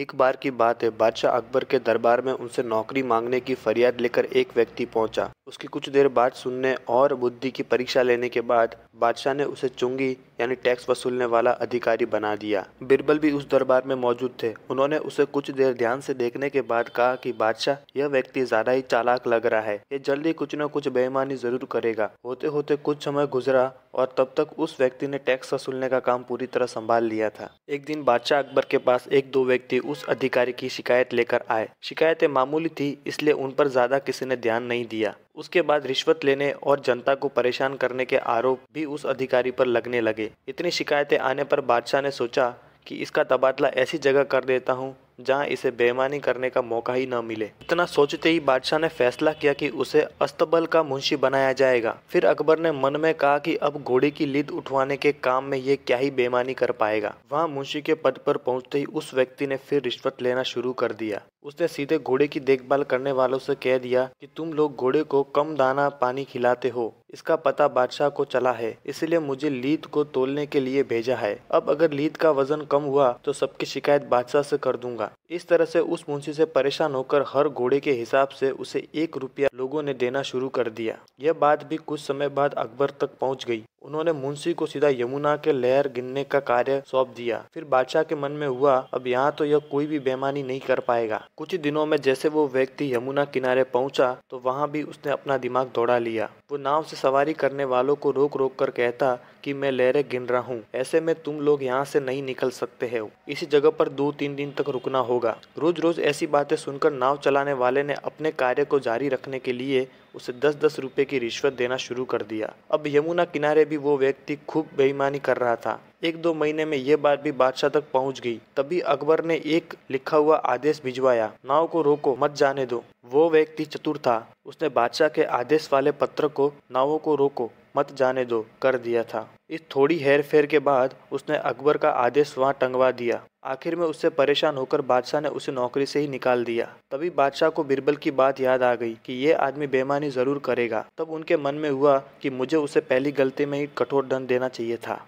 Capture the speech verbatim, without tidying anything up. एक बार की बात है, बादशाह अकबर के दरबार में उनसे नौकरी मांगने की फरियाद लेकर एक व्यक्ति पहुंचा। उसकी कुछ देर बाद सुनने और बुद्धि की परीक्षा लेने के बाद बादशाह ने उसे चुंगी यानी टैक्स वसूलने वाला अधिकारी बना दिया। बिरबल भी उस दरबार में मौजूद थे। उन्होंने उसे कुछ देर ध्यान से देखने के बाद कहा कि बादशाह, यह व्यक्ति ज्यादा ही चालाक लग रहा है, ये जल्दी कुछ न कुछ बेईमानी जरूर करेगा। होते होते कुछ समय गुजरा और तब तक उस व्यक्ति ने टैक्स वसूलने का काम पूरी तरह संभाल लिया था। एक दिन बादशाह अकबर के पास एक दो व्यक्ति उस अधिकारी की शिकायत लेकर आए। शिकायतें मामूली थी, इसलिए उन पर ज्यादा किसी ने ध्यान नहीं दिया। उसके बाद रिश्वत लेने और जनता को परेशान करने के आरोप भी उस अधिकारी पर लगने लगे। इतनी शिकायतें आने पर बादशाह ने सोचा कि इसका तबादला ऐसी जगह कर देता हूँ जहाँ इसे बेईमानी करने का मौका ही न मिले। इतना सोचते ही बादशाह ने फैसला किया कि उसे अस्तबल का मुंशी बनाया जाएगा। फिर अकबर ने मन में कहा कि अब घोड़े की लीद उठवाने के काम में ये क्या ही बेईमानी कर पाएगा। वहाँ मुंशी के पद पर पहुँचते ही उस व्यक्ति ने फिर रिश्वत लेना शुरू कर दिया। उसने सीधे घोड़े की देखभाल करने वालों से कह दिया कि तुम लोग घोड़े को कम दाना पानी खिलाते हो, इसका पता बादशाह को चला है, इसलिए मुझे लीद को तोलने के लिए भेजा है। अब अगर लीद का वजन कम हुआ तो सबकी शिकायत बादशाह से कर दूंगा। इस तरह से उस मुंशी से परेशान होकर हर घोड़े के हिसाब से उसे एक रुपया लोगों ने देना शुरू कर दिया। यह बात भी कुछ समय बाद अकबर तक पहुंच गई। उन्होंने मुंशी को सीधा यमुना के लहर गिनने का कार्य सौंप दिया। फिर बादशाह के मन में हुआ, अब यहाँ तो यह कोई भी बेईमानी नहीं कर पाएगा। कुछ दिनों में जैसे वो व्यक्ति यमुना किनारे पहुँचा तो वहाँ भी उसने अपना दिमाग दौड़ा लिया। वो नाव से सवारी करने वालों को रोक रोक कर कहता कि मैं लहरें गिन रहा हूँ, ऐसे में तुम लोग यहाँ से नहीं निकल सकते हो, इसी जगह पर दो तीन दिन तक रुकना होगा। रोज रोज ऐसी बातें सुनकर नाव चलाने वाले ने अपने कार्य को जारी रखने के लिए उसे दस दस रुपए की रिश्वत देना शुरू कर दिया। अब यमुना किनारे भी वो व्यक्ति खूब बेईमानी कर रहा था। एक दो महीने में ये बात भी बादशाह तक पहुंच गई। तभी अकबर ने एक लिखा हुआ आदेश भिजवाया, नाव को रोको, मत जाने दो। वो व्यक्ति चतुर था, उसने बादशाह के आदेश वाले पत्र को नावों को रोको मत जाने दो कर दिया था। इस थोड़ी हेर फेर के बाद उसने अकबर का आदेश वहाँ टंगवा दिया। आखिर में उससे परेशान होकर बादशाह ने उसे नौकरी से ही निकाल दिया। तभी बादशाह को बिरबल की बात याद आ गई कि ये आदमी बेईमानी जरूर करेगा। तब उनके मन में हुआ कि मुझे उसे पहली गलती में ही कठोर दंड देना चाहिए था।